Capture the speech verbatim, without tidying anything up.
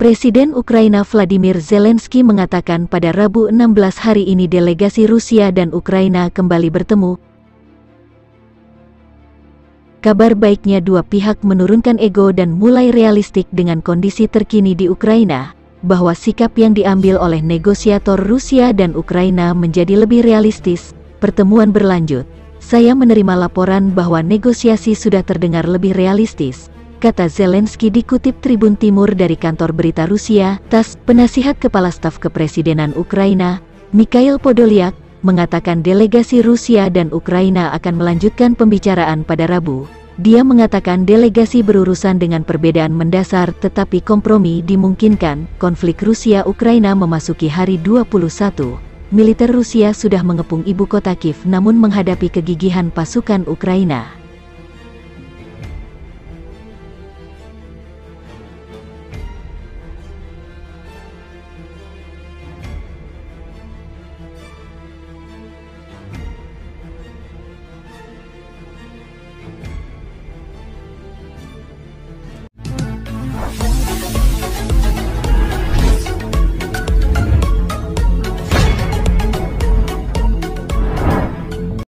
Presiden Ukraina Vladimir Zelensky mengatakan pada Rabu enam belas hari ini delegasi Rusia dan Ukraina kembali bertemu. Kabar baiknya dua pihak menurunkan ego dan mulai realistik dengan kondisi terkini di Ukraina, bahwa sikap yang diambil oleh negosiator Rusia dan Ukraina menjadi lebih realistis. Pertemuan berlanjut. Saya menerima laporan bahwa negosiasi sudah terdengar lebih realistis, kata Zelensky dikutip Tribun Timur dari kantor berita Rusia, TASS. Penasihat Kepala Staf Kepresidenan Ukraina, Mikhail Podolyak, mengatakan delegasi Rusia dan Ukraina akan melanjutkan pembicaraan pada Rabu. Dia mengatakan delegasi berurusan dengan perbedaan mendasar tetapi kompromi dimungkinkan. Konflik Rusia-Ukraina memasuki hari dua puluh satu. Militer Rusia sudah mengepung ibu kota Kiev namun menghadapi kegigihan pasukan Ukraina.